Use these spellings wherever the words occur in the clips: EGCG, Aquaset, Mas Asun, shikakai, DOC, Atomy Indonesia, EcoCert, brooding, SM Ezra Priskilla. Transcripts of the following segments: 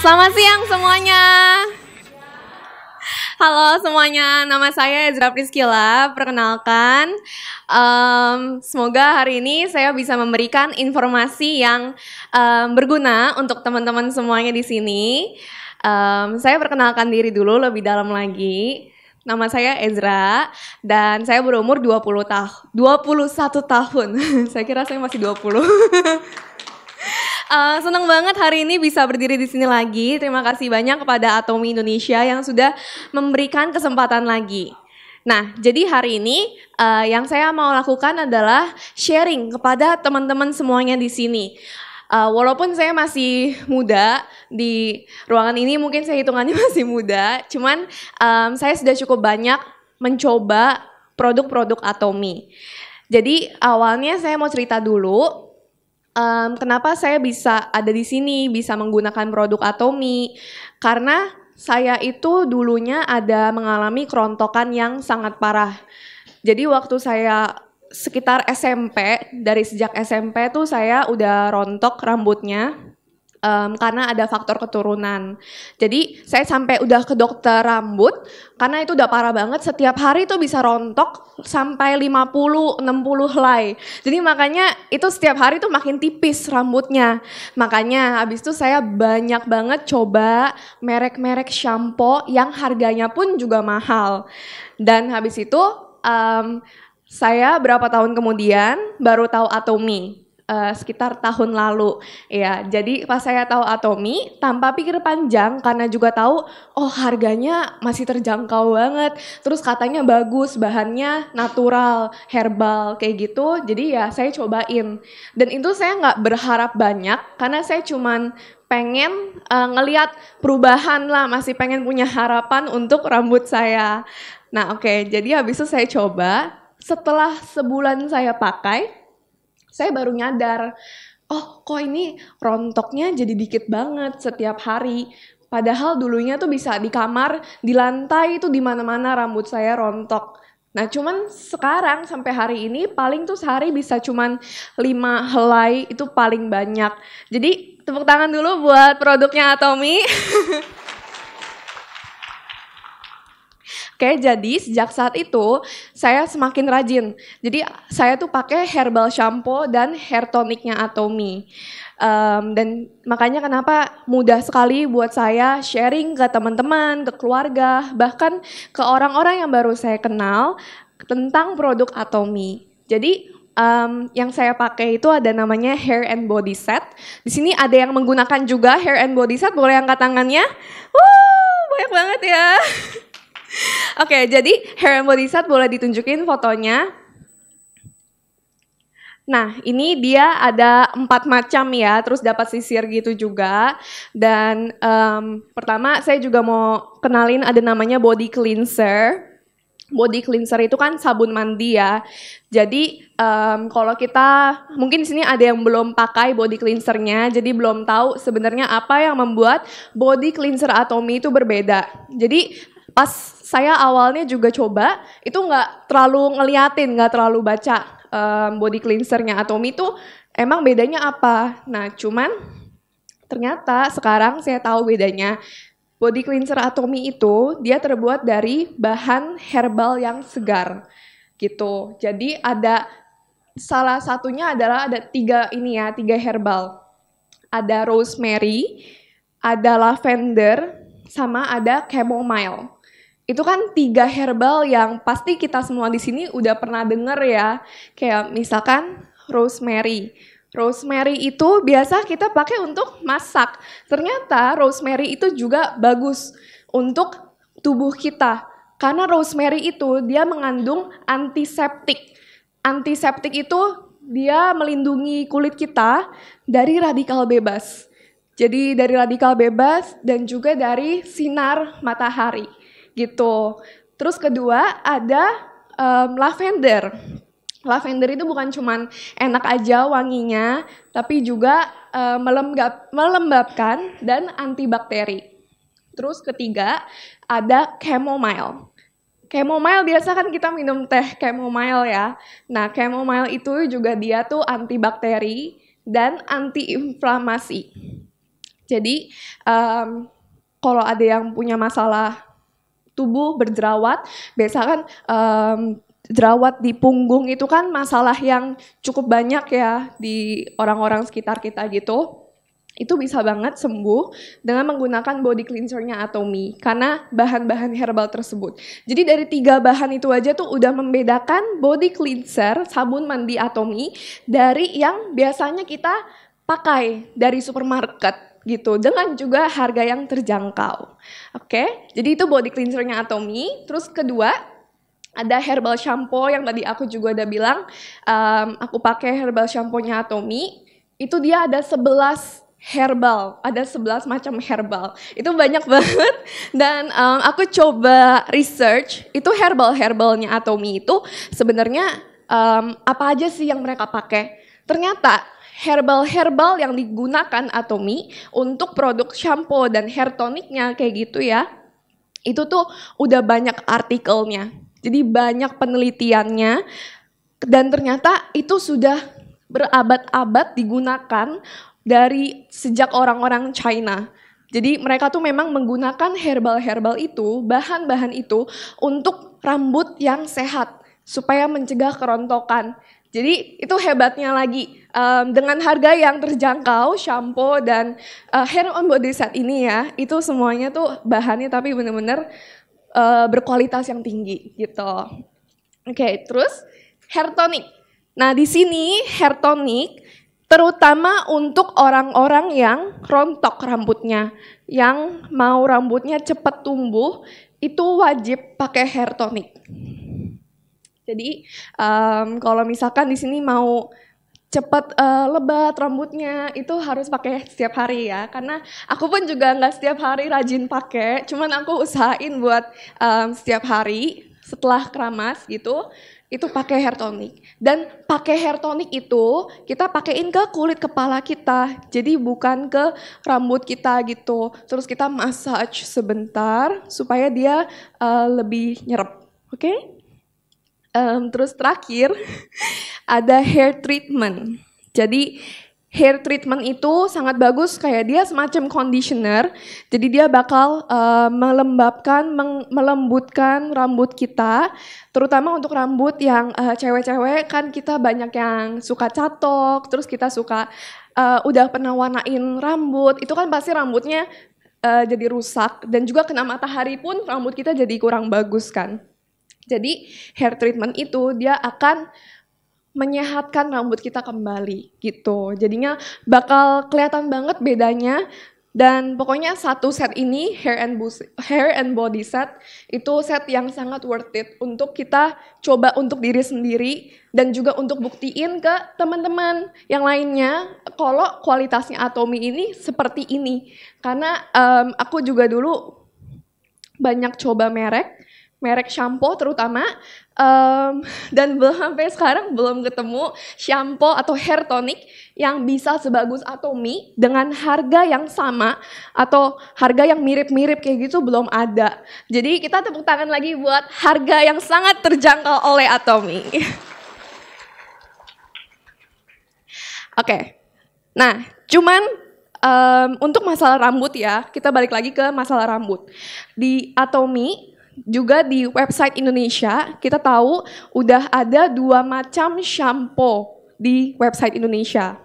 Selamat siang semuanya. Halo semuanya, nama saya Ezra Priskilla. Perkenalkan, semoga hari ini saya bisa memberikan informasi yang berguna untuk teman-teman semuanya di sini. Saya perkenalkan diri dulu lebih dalam lagi. Nama saya Ezra dan saya berumur 21 tahun. Saya kira saya masih 20. Senang banget hari ini bisa berdiri di sini lagi. Terima kasih banyak kepada Atomy Indonesia yang sudah memberikan kesempatan lagi. Nah, jadi hari ini yang saya mau lakukan adalah sharing kepada teman-teman semuanya di sini. Walaupun saya masih muda, di ruangan ini mungkin saya hitungannya masih muda, cuman saya sudah cukup banyak mencoba produk-produk Atomy. Jadi awalnya saya mau cerita dulu. Kenapa saya bisa ada di sini, bisa menggunakan produk Atomy? Karena saya itu dulunya ada mengalami kerontokan yang sangat parah. Jadi waktu saya sekitar SMP, dari sejak SMP tuh saya udah rontok rambutnya karena ada faktor keturunan. Jadi saya sampai udah ke dokter rambut karena itu udah parah banget. Setiap hari tuh bisa rontok sampai 50-60 helai. Jadi makanya itu setiap hari tuh makin tipis rambutnya. Makanya habis itu saya banyak banget coba merek-merek shampoo yang harganya pun juga mahal. Dan habis itu saya berapa tahun kemudian baru tahu Atomy. Sekitar tahun lalu ya. Jadi pas saya tahu Atomy tanpa pikir panjang karena juga tahu oh harganya masih terjangkau banget, terus katanya bagus, bahannya natural, herbal kayak gitu. Jadi ya saya cobain dan itu saya nggak berharap banyak karena saya cuman pengen ngelihat perubahan lah, masih pengen punya harapan untuk rambut saya. Nah oke, jadi habis itu saya coba, setelah sebulan saya pakai saya baru nyadar, oh kok ini rontoknya jadi dikit banget setiap hari. Padahal dulunya tuh bisa di kamar, di lantai itu di mana-mana rambut saya rontok. Nah cuman sekarang sampai hari ini paling tuh sehari bisa cuman 5 helai itu paling banyak. Jadi tepuk tangan dulu buat produknya Atomy. Oke, jadi sejak saat itu saya semakin rajin. Jadi saya tuh pakai herbal shampoo dan hair tonicnya Atomy. Dan makanya kenapa mudah sekali buat saya sharing ke teman-teman, ke keluarga, bahkan ke orang-orang yang baru saya kenal tentang produk Atomy. Jadi yang saya pakai itu ada namanya hair and body set. Di sini ada yang menggunakan juga hair and body set, boleh angkat tangannya. Banyak banget ya. Oke, jadi hair and body set boleh ditunjukin fotonya. Nah, ini dia ada 4 macam ya, terus dapat sisir gitu juga. Dan pertama saya juga mau kenalin ada namanya body cleanser. Body cleanser itu kan sabun mandi ya. Jadi kalau kita mungkin di sini ada yang belum pakai body cleansernya, jadi belum tahu sebenarnya apa yang membuat body cleanser Atomy itu berbeda. Jadi pas saya awalnya juga coba, itu nggak terlalu ngeliatin, nggak terlalu baca body cleansernya Atomy itu emang bedanya apa. Nah cuman ternyata sekarang saya tahu bedanya. Body cleanser Atomy itu dia terbuat dari bahan herbal yang segar gitu. Jadi ada salah satunya adalah ada 3 ini ya, 3 herbal. Ada rosemary, ada lavender, sama ada chamomile. Itu kan 3 herbal yang pasti kita semua di sini udah pernah denger ya. Kayak misalkan rosemary. Rosemary itu biasa kita pakai untuk masak. Ternyata rosemary itu juga bagus untuk tubuh kita. Karena rosemary itu dia mengandung antiseptik. Antiseptik itu dia melindungi kulit kita dari radikal bebas. Jadi dari radikal bebas dan juga dari sinar matahari. Gitu. Terus kedua ada lavender. Lavender itu bukan cuman enak aja wanginya, tapi juga melembabkan dan antibakteri. Terus ketiga ada chamomile. Chamomile biasa kan kita minum teh chamomile ya. Nah chamomile itu juga dia tuh antibakteri dan antiinflamasi. Jadi kalau ada yang punya masalah tubuh berjerawat, biasa kan jerawat di punggung itu kan masalah yang cukup banyak ya di orang-orang sekitar kita gitu. Itu bisa banget sembuh dengan menggunakan body cleansernya Atomy karena bahan-bahan herbal tersebut. Jadi dari 3 bahan itu aja tuh udah membedakan body cleanser sabun mandi Atomy dari yang biasanya kita pakai dari supermarket gitu, dengan juga harga yang terjangkau. Oke, jadi itu body cleansernya Atomy. Terus kedua, ada herbal shampoo yang tadi aku juga udah bilang, aku pakai herbal shampoo-nya Atomy. Itu dia ada 11 herbal, ada 11 macam herbal. Itu banyak banget, dan aku coba research, itu herbal-herbalnya Atomy itu sebenarnya apa aja sih yang mereka pakai. Ternyata herbal-herbal yang digunakan Atomy untuk produk shampoo dan hair tonic-nya kayak gitu ya, itu tuh udah banyak artikelnya. Jadi banyak penelitiannya, dan ternyata itu sudah berabad-abad digunakan dari sejak orang-orang China. Jadi mereka tuh memang menggunakan herbal-herbal itu, bahan-bahan itu untuk rambut yang sehat, supaya mencegah kerontokan. Jadi itu hebatnya lagi, dengan harga yang terjangkau, shampoo dan hair on body set ini ya, itu semuanya tuh bahannya tapi bener-bener berkualitas yang tinggi gitu. Oke, terus hair tonic. Nah, di sini hair tonic terutama untuk orang-orang yang rontok rambutnya, yang mau rambutnya cepat tumbuh, itu wajib pakai hair tonic. Jadi kalau misalkan di sini mau cepat lebat rambutnya, itu harus pakai setiap hari ya, karena aku pun juga nggak setiap hari rajin pakai, cuman aku usahain buat setiap hari setelah keramas gitu, itu pakai hair tonic. Dan pakai hair tonic itu kita pakein ke kulit kepala kita, jadi bukan ke rambut kita gitu. Terus kita massage sebentar supaya dia lebih nyerap, oke? Terus terakhir ada hair treatment. Jadi hair treatment itu sangat bagus, kayak dia semacam conditioner. Jadi dia bakal melembabkan, melembutkan rambut kita, terutama untuk rambut yang cewek-cewek kan kita banyak yang suka catok, terus kita suka udah pernah warnain rambut, itu kan pasti rambutnya jadi rusak, dan juga kena matahari pun rambut kita jadi kurang bagus kan. Jadi hair treatment itu dia akan menyehatkan rambut kita kembali gitu. Jadinya bakal kelihatan banget bedanya, dan pokoknya satu set ini hair and body set itu set yang sangat worth it untuk kita coba untuk diri sendiri dan juga untuk buktiin ke teman-teman yang lainnya kalau kualitasnya Atomy ini seperti ini. Karena aku juga dulu banyak coba merek shampoo terutama, dan sampai sekarang belum ketemu shampoo atau hair tonic yang bisa sebagus Atomy dengan harga yang sama atau harga yang mirip-mirip kayak gitu, belum ada. Jadi kita tepuk tangan lagi buat harga yang sangat terjangkau oleh Atomy. Oke. Nah, cuman untuk masalah rambut ya, kita balik lagi ke masalah rambut. Di Atomy juga di website Indonesia, kita tahu udah ada 2 macam shampoo di website Indonesia.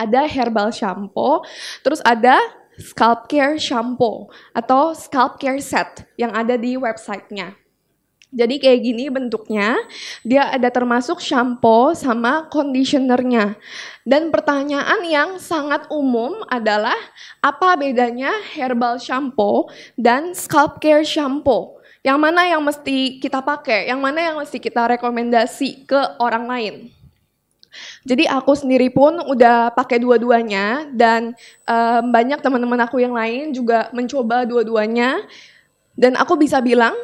Ada herbal shampoo, terus ada scalp care shampoo atau scalp care set yang ada di websitenya. Jadi kayak gini bentuknya, dia ada termasuk shampoo sama conditionernya. Dan pertanyaan yang sangat umum adalah, apa bedanya herbal shampoo dan scalp care shampoo? Yang mana yang mesti kita pakai, yang mana yang mesti kita rekomendasi ke orang lain. Jadi aku sendiri pun udah pakai dua-duanya, dan banyak teman-teman aku yang lain juga mencoba dua-duanya. Dan aku bisa bilang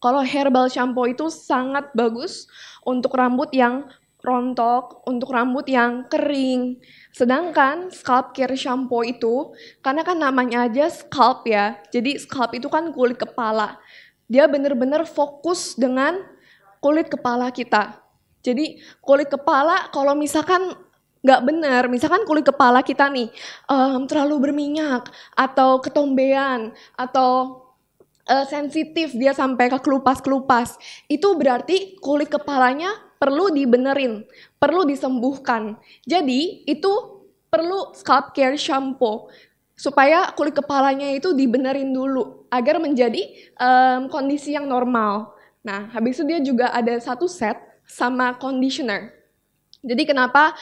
kalau herbal shampoo itu sangat bagus untuk rambut yang rontok, untuk rambut yang kering. Sedangkan scalp care shampoo itu, karena kan namanya aja scalp ya, jadi scalp itu kan kulit kepala, dia bener-bener fokus dengan kulit kepala kita. Jadi kulit kepala kalau misalkan nggak benar. Misalkan kulit kepala kita nih terlalu berminyak atau ketombean atau sensitif dia sampai ke kelupas-kelupas, itu berarti kulit kepalanya perlu dibenerin, perlu disembuhkan. Jadi itu perlu scalp care shampoo supaya kulit kepalanya itu dibenerin dulu agar menjadi kondisi yang normal. Nah, habis itu dia juga ada satu set sama conditioner. Jadi kenapa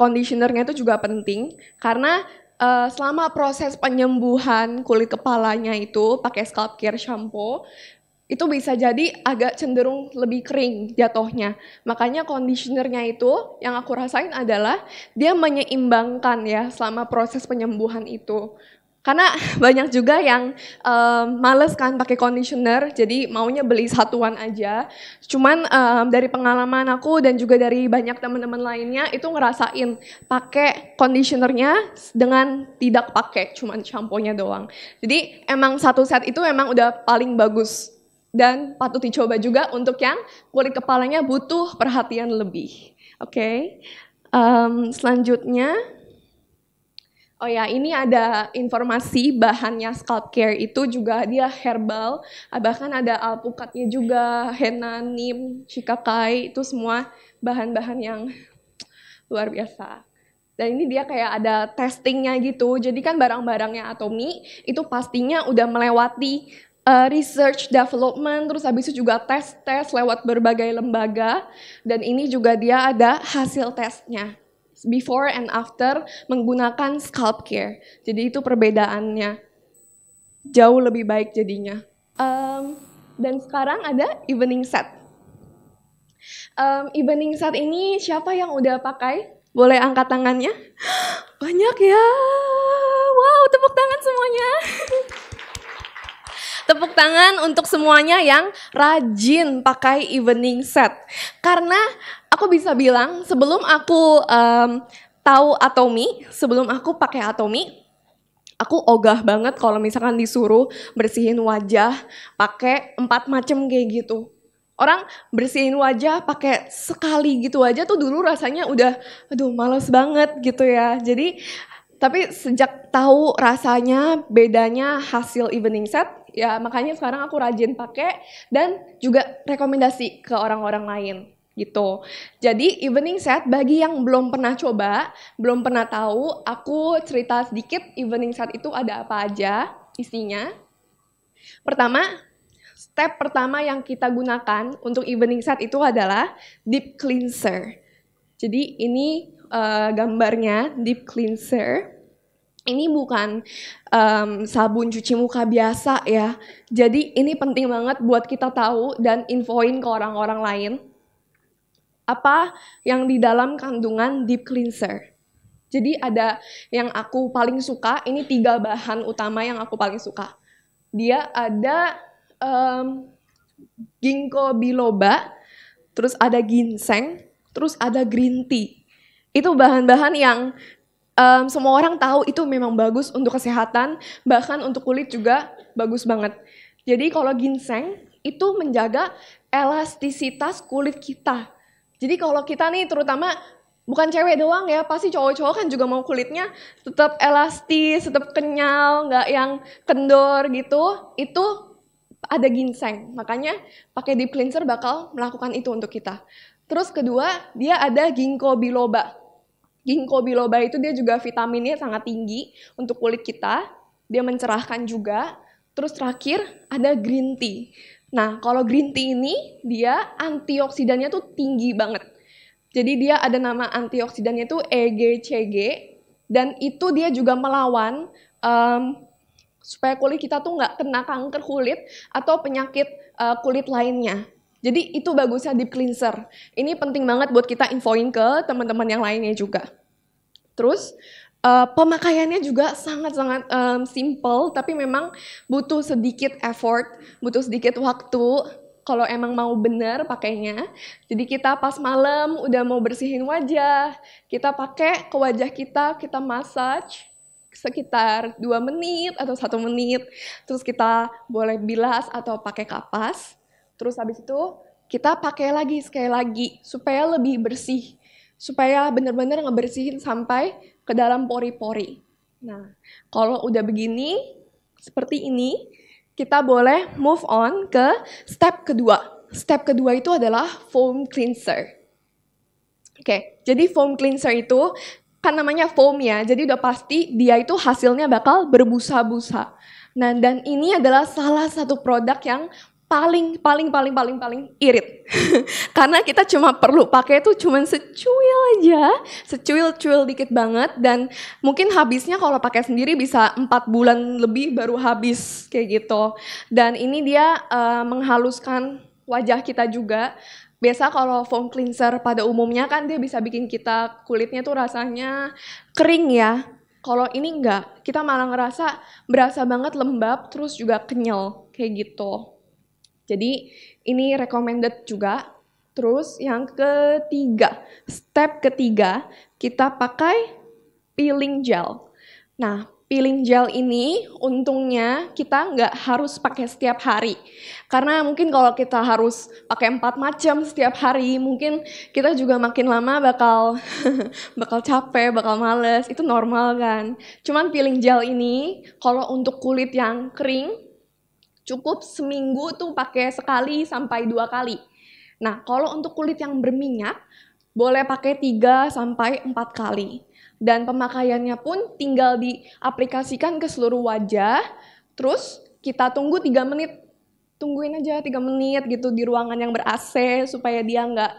conditionernya itu juga penting? Karena selama proses penyembuhan kulit kepalanya itu pakai scalp care shampoo, itu bisa jadi agak cenderung lebih kering jatuhnya. Makanya conditionernya itu yang aku rasain adalah dia menyeimbangkan ya selama proses penyembuhan itu. Karena banyak juga yang males kan pakai conditioner, jadi maunya beli satuan aja. Cuman dari pengalaman aku dan juga dari banyak teman-teman lainnya itu ngerasain pakai conditionernya dengan tidak pakai cuman shampoo-nya doang. Jadi emang satu set itu emang udah paling bagus. Dan patut dicoba juga untuk yang kulit kepalanya butuh perhatian lebih. Oke, selanjutnya. Oh ya, ini ada informasi bahannya scalp care itu juga dia herbal. Bahkan ada alpukatnya juga, henna, neem, shikakai, itu semua bahan-bahan yang luar biasa. Dan ini dia kayak ada testingnya gitu. Jadi kan barang-barangnya Atomy itu pastinya udah melewati research, development, terus habis itu juga tes-tes lewat berbagai lembaga, dan ini juga dia ada hasil tesnya before and after menggunakan scalp care. Jadi itu perbedaannya jauh lebih baik jadinya. Dan sekarang ada evening set. Evening set ini siapa yang udah pakai? Boleh angkat tangannya? Banyak ya. Wow, tepuk tangan semuanya. Tepuk tangan untuk semuanya yang rajin pakai evening set. Karena aku bisa bilang sebelum aku tahu Atomy, sebelum aku pakai Atomy, aku ogah banget kalau misalkan disuruh bersihin wajah pakai 4 macam kayak gitu. Orang bersihin wajah pakai sekali gitu aja tuh dulu rasanya udah aduh males banget gitu ya. Jadi tapi sejak tahu rasanya bedanya hasil evening set, ya makanya sekarang aku rajin pakai dan juga rekomendasi ke orang-orang lain gitu. Jadi evening set bagi yang belum pernah coba, belum pernah tahu, aku cerita sedikit evening set itu ada apa aja isinya. Pertama, step pertama yang kita gunakan untuk evening set itu adalah deep cleanser. Jadi ini gambarnya deep cleanser. Ini bukan sabun cuci muka biasa ya. Jadi ini penting banget buat kita tahu dan infoin ke orang-orang lain apa yang di dalam kandungan deep cleanser. Jadi ada yang aku paling suka, ini 3 bahan utama yang aku paling suka. Dia ada ginkgo biloba, terus ada ginseng, terus ada green tea. Itu bahan-bahan yang semua orang tahu itu memang bagus untuk kesehatan, bahkan untuk kulit juga bagus banget. Jadi kalau ginseng itu menjaga elastisitas kulit kita. Jadi kalau kita nih terutama bukan cewek doang ya, pasti cowok-cowok kan juga mau kulitnya tetap elastis, tetap kenyal, nggak yang kendor gitu. Itu ada ginseng, makanya pakai deep cleanser bakal melakukan itu untuk kita. Terus kedua dia ada ginkgo biloba. Ginkgo biloba itu dia juga vitaminnya sangat tinggi untuk kulit kita, dia mencerahkan juga. Terus terakhir ada green tea. Nah kalau green tea ini dia antioksidannya tuh tinggi banget. Jadi dia ada nama antioksidannya tuh EGCG, dan itu dia juga melawan supaya kulit kita tuh nggak kena kanker kulit atau penyakit kulit lainnya. Jadi itu bagusnya deep cleanser. Ini penting banget buat kita infoin ke teman-teman yang lainnya juga. Terus pemakaiannya juga sangat-sangat simple, tapi memang butuh sedikit effort, butuh sedikit waktu kalau emang mau bener pakainya. Jadi kita pas malam udah mau bersihin wajah, kita pakai ke wajah kita massage sekitar 2 menit atau 1 menit. Terus kita boleh bilas atau pakai kapas. Terus habis itu kita pakai lagi sekali lagi supaya lebih bersih. supaya benar-benar ngebersihin sampai ke dalam pori-pori. Nah, kalau udah begini, seperti ini, kita boleh move on ke step kedua. Step kedua itu adalah foam cleanser. Oke, jadi foam cleanser itu kan namanya foam ya, jadi udah pasti dia itu hasilnya bakal berbusa-busa. Nah, dan ini adalah salah satu produk yang paling irit. Karena kita cuma perlu pakai itu cuman secuil aja, secuil-cuil dikit banget, dan mungkin habisnya kalau pakai sendiri bisa 4 bulan lebih baru habis kayak gitu. Dan ini dia menghaluskan wajah kita juga. Biasa kalau foam cleanser pada umumnya kan dia bisa bikin kita kulitnya tuh rasanya kering ya. Kalau ini enggak, kita malah berasa banget lembab, terus juga kenyal, kayak gitu. Jadi ini recommended juga. Terus yang ketiga, step ketiga, kita pakai peeling gel. Nah, peeling gel ini untungnya kita nggak harus pakai setiap hari. Karena mungkin kalau kita harus pakai 4 macam setiap hari, mungkin kita juga makin lama bakal capek, bakal males, itu normal kan. Cuman peeling gel ini kalau untuk kulit yang kering cukup seminggu tuh pakai sekali sampai 2 kali. Nah, kalau untuk kulit yang berminyak boleh pakai 3 sampai 4 kali. Dan pemakaiannya pun tinggal diaplikasikan ke seluruh wajah, terus kita tunggu 3 menit. Tungguin aja 3 menit gitu di ruangan yang ber-AC supaya dia nggak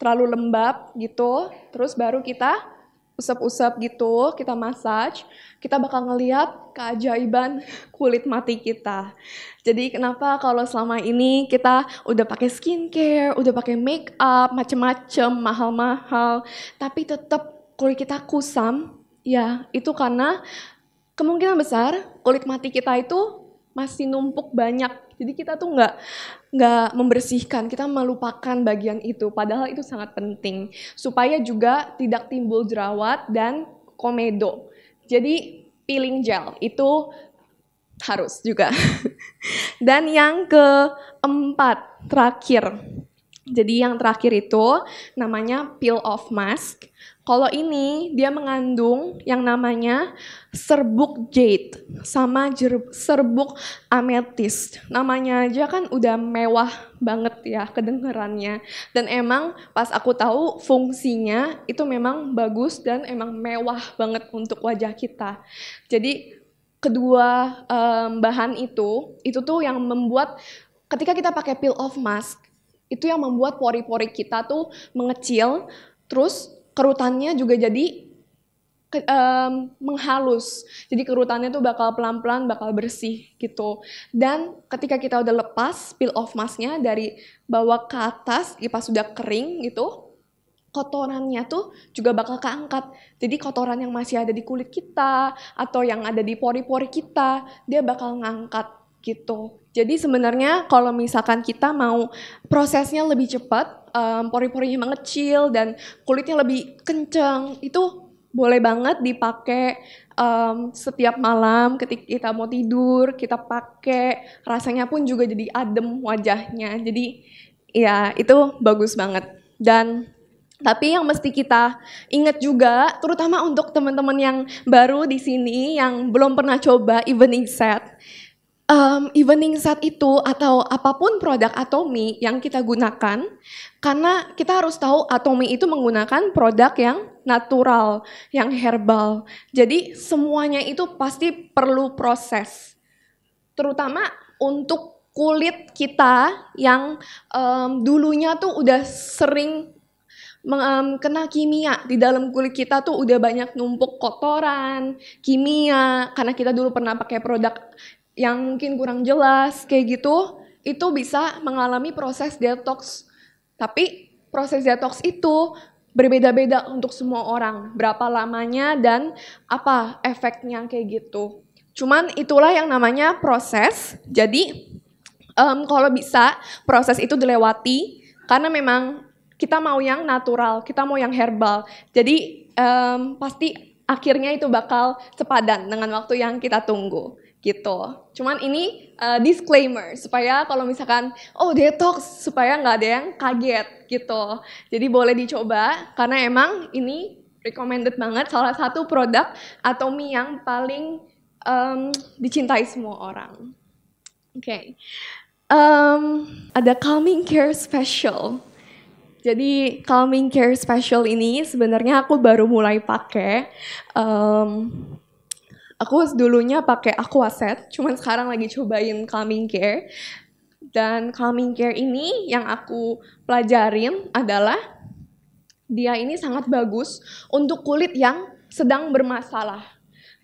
terlalu lembab gitu. Terus baru kita usap-usap gitu, kita massage, kita bakal ngeliat keajaiban kulit mati kita. Jadi kenapa kalau selama ini kita udah pakai skincare, udah pakai make up, macem-macem, mahal-mahal, tapi tetap kulit kita kusam, ya itu karena kemungkinan besar kulit mati kita itu masih numpuk banyak. Jadi kita tuh nggak membersihkan, kita melupakan bagian itu. Padahal itu sangat penting supaya juga tidak timbul jerawat dan komedo. Jadi peeling gel itu harus juga. Dan yang keempat, terakhir. Jadi yang terakhir itu namanya peel off mask. Kalau ini dia mengandung yang namanya serbuk jade sama serbuk amethyst. Namanya aja kan udah mewah banget ya kedengerannya. Dan emang pas aku tahu fungsinya itu memang bagus dan emang mewah banget untuk wajah kita. Jadi kedua bahan itu tuh yang membuat ketika kita pakai peel off mask, itu yang membuat pori-pori kita tuh mengecil, terus kerutannya juga jadi menghalus. Jadi kerutannya tuh bakal pelan-pelan, bakal bersih gitu. Dan ketika kita udah lepas peel off masknya dari bawah ke atas, pas sudah kering gitu, kotorannya tuh juga bakal keangkat. Jadi kotoran yang masih ada di kulit kita atau yang ada di pori-pori kita, dia bakal ngangkat gitu. Jadi sebenarnya kalau misalkan kita mau prosesnya lebih cepat, pori-porinya mengecil dan kulitnya lebih kenceng, itu boleh banget dipakai setiap malam ketika kita mau tidur, kita pakai, rasanya pun juga jadi adem wajahnya. Jadi ya itu bagus banget. Tapi yang mesti kita ingat juga, terutama untuk teman-teman yang baru di sini yang belum pernah coba evening set. Evening set itu atau apapun produk Atomy yang kita gunakan, karena kita harus tahu Atomy itu menggunakan produk yang natural, yang herbal. Jadi semuanya itu pasti perlu proses, terutama untuk kulit kita yang dulunya tuh udah sering kena kimia. Di dalam kulit kita tuh udah banyak numpuk kotoran, kimia, karena kita dulu pernah pakai produk yang mungkin kurang jelas, kayak gitu, itu bisa mengalami proses detox. Tapi proses detox itu berbeda-beda untuk semua orang, berapa lamanya dan apa efeknya kayak gitu. Cuman itulah yang namanya proses, jadi kalau bisa proses itu dilewati, karena memang kita mau yang natural, kita mau yang herbal, jadi pasti akhirnya itu bakal sepadan dengan waktu yang kita tunggu. gitu. Cuman ini disclaimer supaya kalau misalkan detox supaya nggak ada yang kaget gitu. Jadi boleh dicoba karena emang ini recommended banget, salah satu produk Atomy yang paling dicintai semua orang. Oke. Ada calming care special. Jadi calming care special ini sebenarnya aku baru mulai pakai. Aku dulunya pakai Aquaset, cuman sekarang lagi cobain calming care. Dan calming care ini yang aku pelajarin adalah dia ini sangat bagus untuk kulit yang sedang bermasalah.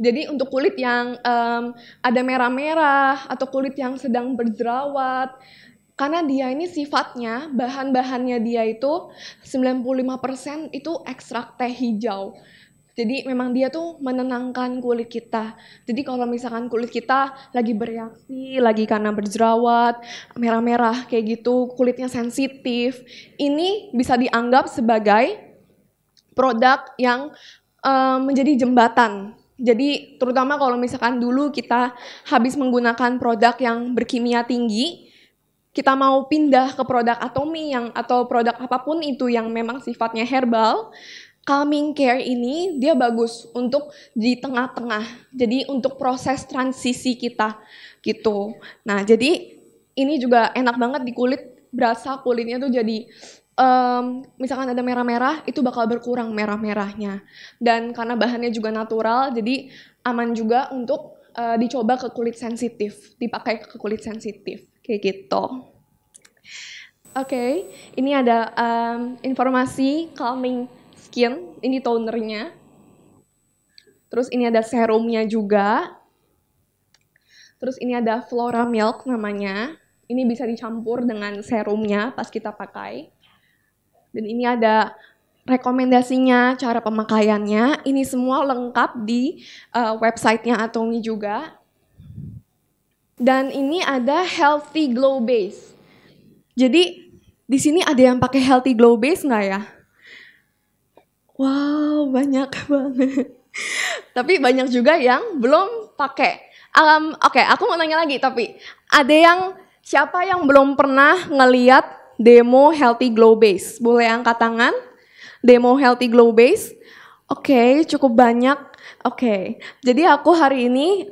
Jadi untuk kulit yang ada merah-merah atau kulit yang sedang berjerawat. Karena dia ini sifatnya, bahan-bahannya dia itu 95% itu ekstrak teh hijau. Jadi memang dia tuh menenangkan kulit kita. Jadi kalau misalkan kulit kita lagi bereaksi, lagi karena berjerawat, merah-merah kayak gitu, kulitnya sensitif, ini bisa dianggap sebagai produk yang menjadi jembatan. Jadi terutama kalau misalkan dulu kita habis menggunakan produk yang berkimia tinggi, kita mau pindah ke produk Atomy yang atau produk apapun itu yang memang sifatnya herbal, calming care ini dia bagus untuk di tengah-tengah. Jadi untuk proses transisi kita gitu. Nah, jadi ini juga enak banget di kulit, berasa kulitnya tuh jadi misalkan ada merah-merah itu bakal berkurang merah-merahnya. Dan karena bahannya juga natural, jadi aman juga untuk dicoba ke kulit sensitif, dipakai ke kulit sensitif. Kayak gitu. Oke, ini ada informasi calming skin, ini tonernya. Terus ini ada serumnya juga. Terus ini ada Flora Milk namanya. Ini bisa dicampur dengan serumnya pas kita pakai. Dan ini ada rekomendasinya, cara pemakaiannya. Ini semua lengkap di websitenya Atomy juga. Dan ini ada Healthy Glow Base. Jadi di sini ada yang pakai Healthy Glow Base nggak ya? Wow, banyak banget. Tapi banyak juga yang belum pakai. Oke, aku mau nanya lagi. Tapi ada yang siapa yang belum pernah ngeliat demo Healthy Glow Base? Boleh angkat tangan? Demo Healthy Glow Base. Oke, cukup banyak. Oke, jadi aku hari ini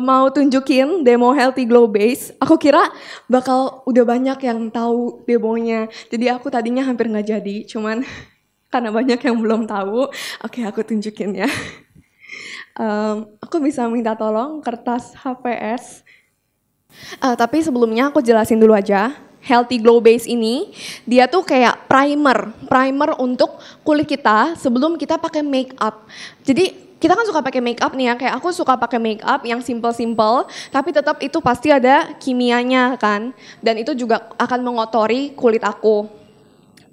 mau tunjukin demo Healthy Glow Base. Aku kira bakal udah banyak yang tahu demonya. Jadi aku tadinya hampir nggak jadi, cuman karena banyak yang belum tahu. Oke, aku tunjukin ya. Aku bisa minta tolong kertas HPS. Tapi sebelumnya aku jelasin dulu aja. Healthy Glow Base ini, dia tuh kayak primer untuk kulit kita sebelum kita pakai make up. Jadi kita kan suka pakai makeup nih ya, kayak aku suka pakai makeup yang simple-simple, tapi tetap itu pasti ada kimianya kan, dan itu juga akan mengotori kulit aku.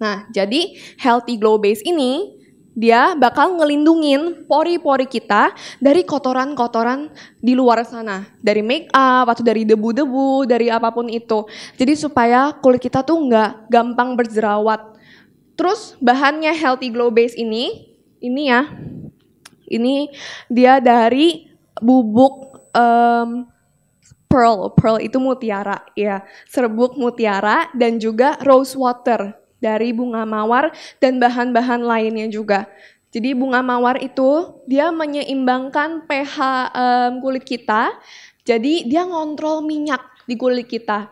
Nah, jadi Healthy Glow Base ini, dia bakal ngelindungin pori-pori kita dari kotoran-kotoran di luar sana, dari makeup atau dari debu-debu, dari apapun itu. Jadi supaya kulit kita tuh nggak gampang berjerawat. Terus bahannya Healthy Glow Base ini ya, ini dia dari bubuk pearl itu mutiara ya, serbuk mutiara, dan juga rose water dari bunga mawar dan bahan-bahan lainnya juga. Jadi bunga mawar itu dia menyeimbangkan pH kulit kita, jadi dia ngontrol minyak di kulit kita.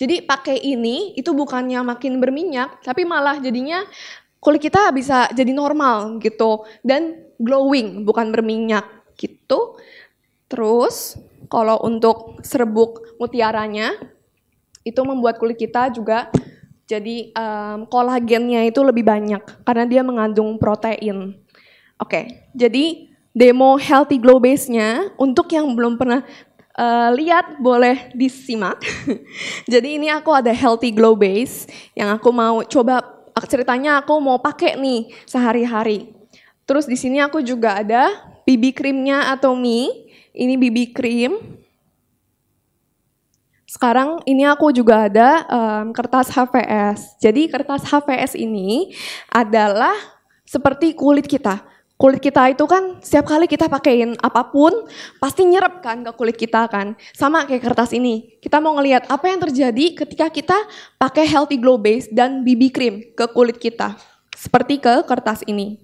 Jadi pakai ini itu bukannya makin berminyak, tapi malah jadinya kulit kita bisa jadi normal gitu dan glowing, bukan berminyak gitu. Terus kalau untuk serbuk mutiaranya itu membuat kulit kita juga jadi kolagennya itu lebih banyak karena dia mengandung protein. Oke, jadi demo Healthy Glow Base-nya untuk yang belum pernah lihat boleh disimak. Jadi ini aku ada Healthy Glow Base yang aku mau coba, ceritanya aku mau pakai nih sehari-hari. Terus di sini aku juga ada BB creamnya Atomy. Ini BB cream. Sekarang ini aku juga ada kertas HVS. Jadi kertas HVS ini adalah seperti kulit kita. Kulit kita itu kan setiap kali kita pakein apapun pasti nyerap kan ke kulit kita kan. Sama kayak kertas ini. Kita mau ngelihat apa yang terjadi ketika kita pakai Healthy Glow Base dan BB Cream ke kulit kita. Seperti ke kertas ini.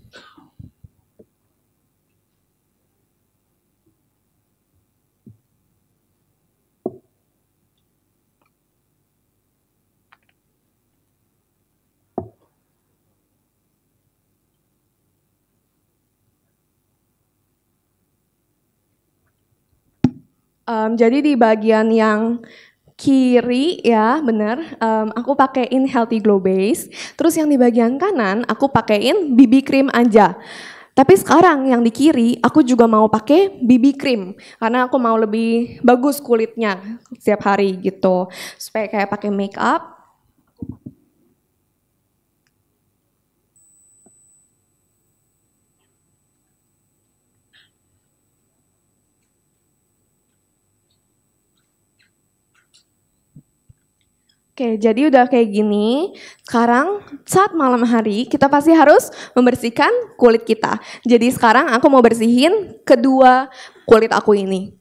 Jadi di bagian yang kiri ya bener, aku pakein Healthy Glow Base, terus yang di bagian kanan aku pakein BB Cream aja. Tapi sekarang yang di kiri aku juga mau pakai BB Cream, karena aku mau lebih bagus kulitnya setiap hari gitu, supaya kayak pakai makeup. Oke, jadi udah kayak gini. Sekarang saat malam hari kita pasti harus membersihkan kulit kita. Jadi sekarang aku mau bersihin kedua kulit aku ini.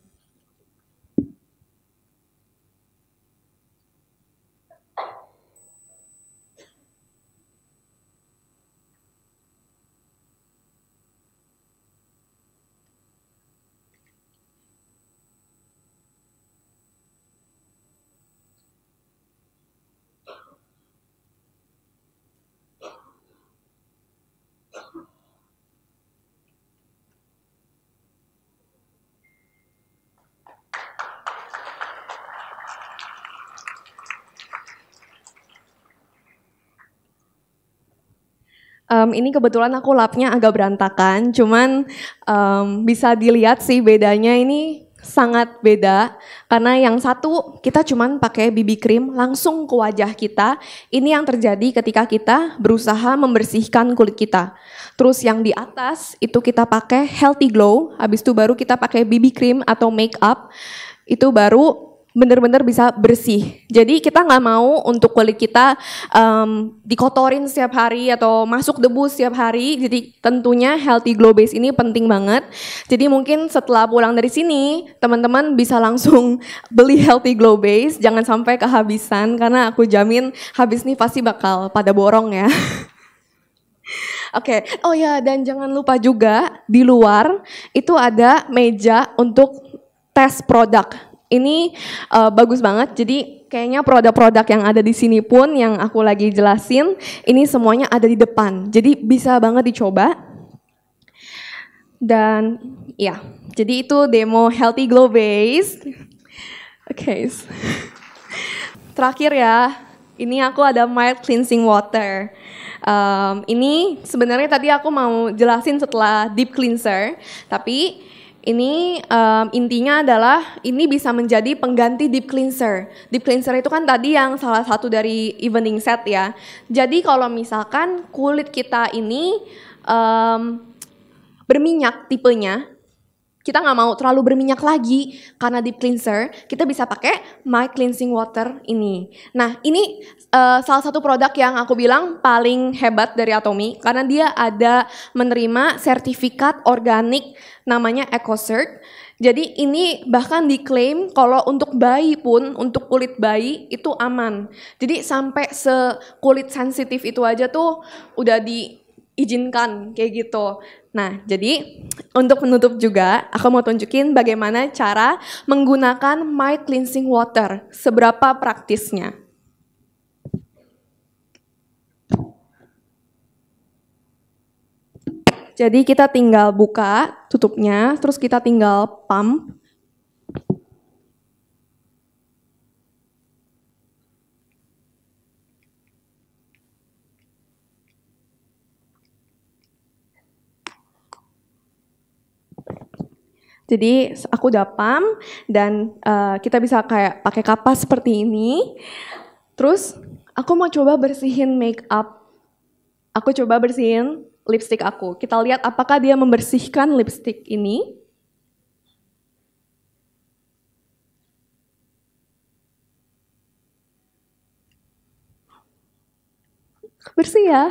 Ini kebetulan aku lapnya agak berantakan, cuman bisa dilihat sih bedanya ini sangat beda. Karena yang satu kita cuman pakai BB cream langsung ke wajah kita, ini yang terjadi ketika kita berusaha membersihkan kulit kita. Terus yang di atas itu kita pakai Healthy Glow, habis itu baru kita pakai BB cream atau makeup, itu baru bener-bener bisa bersih. Jadi kita nggak mau untuk kulit kita dikotorin setiap hari atau masuk debu setiap hari. Jadi tentunya Healthy Glow Base ini penting banget. Jadi mungkin setelah pulang dari sini teman-teman bisa langsung beli Healthy Glow Base. Jangan sampai kehabisan karena aku jamin habis nih pasti bakal pada borong ya. Oke, oh ya, dan jangan lupa juga di luar itu ada meja untuk tes produk. Ini bagus banget, jadi kayaknya produk-produk yang ada di sini pun yang aku lagi jelasin, ini semuanya ada di depan, jadi bisa banget dicoba. Dan ya, jadi itu demo Healthy Glow Base. Oke, terakhir ya, ini aku ada mild cleansing water. Ini sebenarnya tadi aku mau jelasin setelah deep cleanser, tapi ini intinya adalah ini bisa menjadi pengganti deep cleanser. Deep cleanser itu kan tadi yang salah satu dari evening set ya. Jadi kalau misalkan kulit kita ini berminyak tipenya, kita nggak mau terlalu berminyak lagi karena deep cleanser, kita bisa pakai mild cleansing water ini. Nah ini salah satu produk yang aku bilang paling hebat dari Atomy, karena dia ada menerima sertifikat organik namanya EcoCert. Jadi ini bahkan diklaim kalau untuk bayi pun, untuk kulit bayi itu aman. Jadi sampai sekulit sensitif itu aja tuh udah diizinkan kayak gitu. Nah jadi untuk penutup juga aku mau tunjukin bagaimana cara menggunakan mild cleansing water, seberapa praktisnya. Jadi kita tinggal buka tutupnya, terus kita tinggal pump. Jadi aku udah pump dan kita bisa kayak pakai kapas seperti ini. Terus aku mau coba bersihin make up. Aku coba bersihin lipstik aku. Kita lihat apakah dia membersihkan lipstik ini. Bersih ya.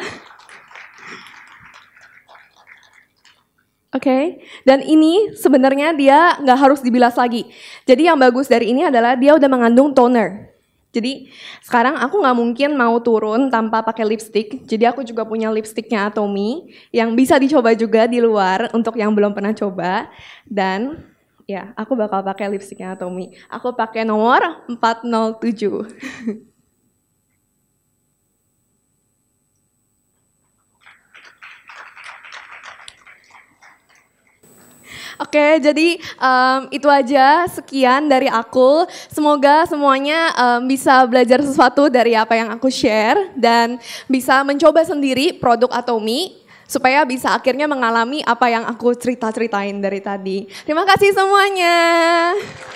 Oke, dan ini sebenarnya dia nggak harus dibilas lagi. Jadi yang bagus dari ini adalah dia udah mengandung toner. Jadi sekarang aku nggak mungkin mau turun tanpa pakai lipstick. Jadi aku juga punya lipsticknya Atomy yang bisa dicoba juga di luar untuk yang belum pernah coba. Dan ya, aku bakal pakai lipsticknya Atomy. Aku pakai nomor 407. Oke, jadi itu aja sekian dari aku. Semoga semuanya bisa belajar sesuatu dari apa yang aku share dan bisa mencoba sendiri produk Atomy supaya bisa akhirnya mengalami apa yang aku cerita-ceritain dari tadi. Terima kasih semuanya.